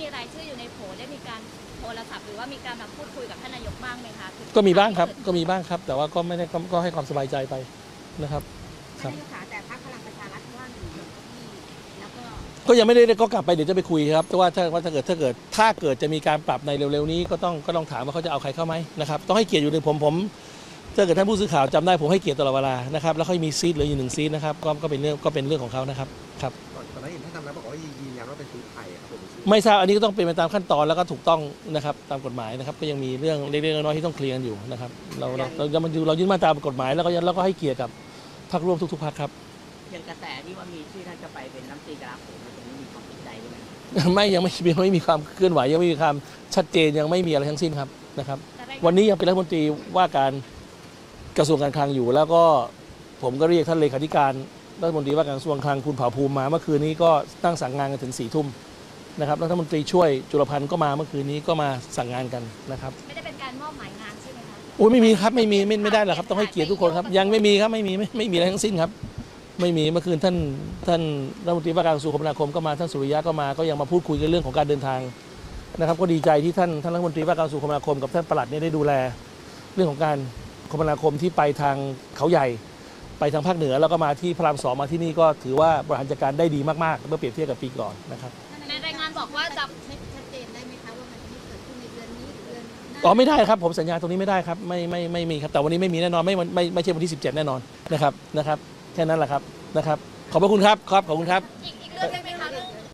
มีรายชื่ออยู่ในโผล่ได้มีการโทรศัพท์หรือว่ามีการมาพูดคุยกับท่านนายกบ้างไหมคะก็มีบ้างครับก็มีบ้างครับแต่ว่าก็ไม่ได้ก็ให้ความสบายใจไปนะครับครับแต่พรรคพลังประชารัฐว่าอยู่ที่แล้วก็ยังไม่ได้ก็กลับไปเดี๋ยวจะไปคุยครับแต่ว่าถ้าเกิดจะมีการปรับในเร็วๆนี้ก็ต้องถามว่าเขาจะเอาใครเข้าไหมนะครับต้องให้เกียรติอยู่ในผมถ้าเกิดท่านผู้สื่อข่าวจำได้ผมให้เกียรติตลอดเวลานะครับแล้วเขามีซีทเหลืออยู่หนึ่งซีทนะครับก็เป็นเรื่องของเขานะครับครับตอนนั้นเห็นท่านทำแล้วบอกว่ายืนยันว่าเป็นซีทไทยครับผมไม่ทราบอันนี้ก็ต้องเป็นไปตามขั้นตอนแล้วก็ถูกต้องนะครับตามกฎหมายนะครับก็ยังมีเรื่องเล็กๆน้อยๆที่ต้องเคลียร์กันอยู่นะครับเรายึดมาตามกฎหมายแล้วก็ให้เกียรติกับพรรคร่วมทุกๆพรรคครับอย่างกระแสที่ว่ามีชื่อท่านจะไปเป็นรัฐมนตรีกลาโหมตรงนี้มีความติดใจหรือไม่ยังไม่มีความเคลื่อนไหวยังไม่มีความชัดเจนยังไม่มีอะไรทั้งสิ้นครับนะครับวันนี้ยังเป็นรัฐมนตรีว่าการกระทรวงการคลังอยู่แล้วก็ผมก็เรียกท่านเลขาธิการรัฐมนตรีว่าการกระทรวงคลังคุณเผ่าภูมิมาเมื่อคืนนี้ก็ตั้งสั่งงานกันถึง4 ทุ่มนะครับรัฐมนตรีช่วยจุลพันธ์ก็มาเมื่อคืนนี้ก็มาสั่งงานกันนะครับไม่ได้เป็นการมอบหมายงานใช่ไหมคะโอ้ยไม่มีครับไม่ได้หรอกครับต้องให้เกียรติทุกคนครับยังไม่มีครับไม่มีอะไรทั้งสิ้นครับไม่มีเมื่อคืนท่านรัฐมนตรีว่าการกระทรวงคมนาคมก็มาท่านสุริยะก็มาก็ยังมาพูดคุยกันเรื่องของการเดินทางนะครับก็ดีใจที่ท่านรัฐมนตรีว่าการกระทรวงคมนาคมกับท่านปลัดเนี่ยได้ดูแลเรื่องของการคมนาคมที่ไปทางเขาใหญ่ไปทางภาคเหนือแล้วก็มาที่พระราม 2มาที่นี่ก็ถือว่าบริหารจัดการได้ดีมากๆเมื่อเปรียบเทียบกับปีก่อนนะครับในรายงานบอกว่าจะชัดเจนได้ไหมคะว่ามันจะเกิดขึ้นในเดือนนี้หรือเดือนหน้าอ๋อไม่ได้ครับผมสัญญาตรงนี้ไม่ได้ครับไม่มีครับแต่วันนี้ไม่มีแน่นอนไม่ใช่วันที่ 17แน่นอนนะครับแค่นั้นแหละครับนะครับขอบพระคุณครับขอบคุณครับ